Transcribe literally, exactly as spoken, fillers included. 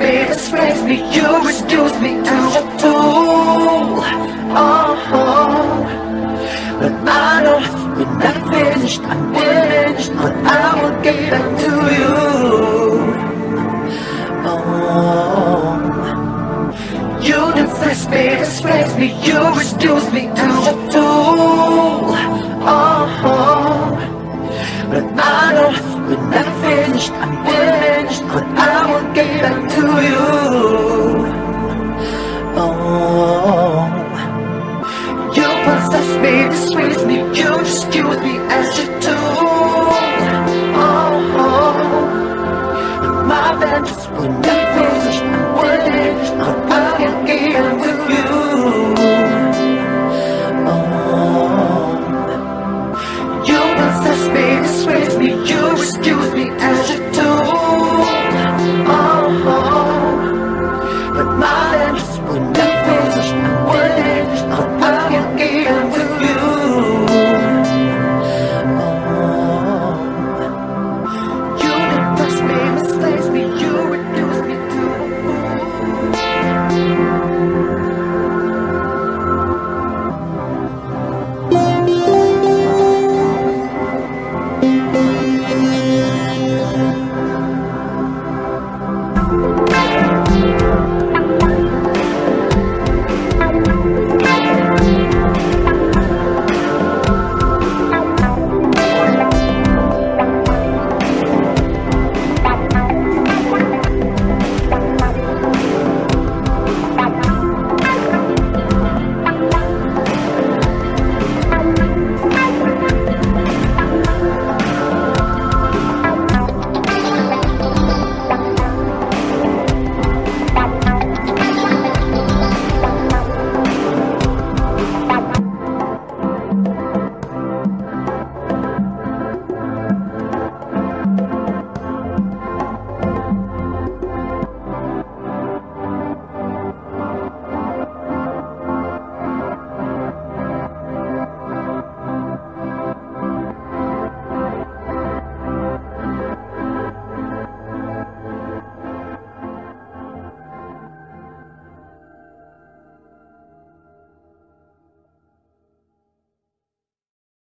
me, disgrace me, you reduce me to a fool. Oh, but I know we're not finished, I'm finished, but I will get back to you. Oh, you disgrace me, disgrace me, you reduce me to a fool. Oh, but I know we're not finished, I'm finished, but I will get back to you. Oh, you possess me, disgrace me, you excuse me.